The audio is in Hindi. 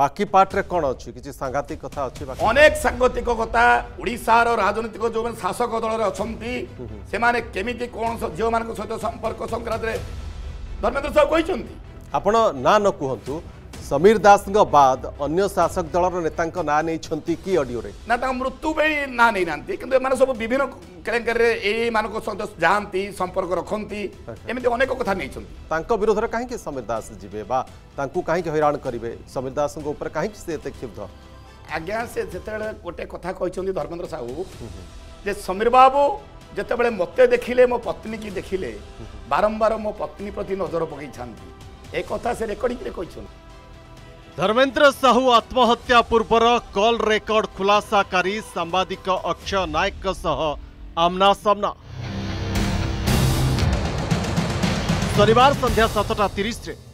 बाकी पार्टी कौन अच्छी किसी सांघातिक कथा अच्छी अनेक सांघातिक कथा ओडिशा रो राजनीतिक जो शासक दल अच्छी से माने केमिति कौन जो मान सहित संपर्क संक्रांत धर्मेन्द्र साहू कहते आपण ना न कहतु समीर दास बाद अन्य शासक दल नेता ना नहीं कि ऑडियो रे ना मृत्यु ना नहीं ना कि सब विभिन्न केलेंकर जाती संपर्क रखती एमती अनेक कथा नहीं विरोध में कहीं समीर दास जीवे बा कहीं हैरान करेंगे समीर दास कहीं से क्षुब्ध आज्ञा से जिते गोटे कथा कहते धर्मेन्द्र साहू जे समीर बाबू जितेबाला मत देखिले मो पत्नी की देखिले बारंबार मो पत्नी प्रति नजर पकई एक कथा से रेकर्डिंग कही धर्मेन्द्र साहू आत्महत्या पूर्वर कॉल रेकर्ड खुलासाकारी सांबादिक अक्षय नायक सह आमना सामना शनिवार संध्या 7:30 रे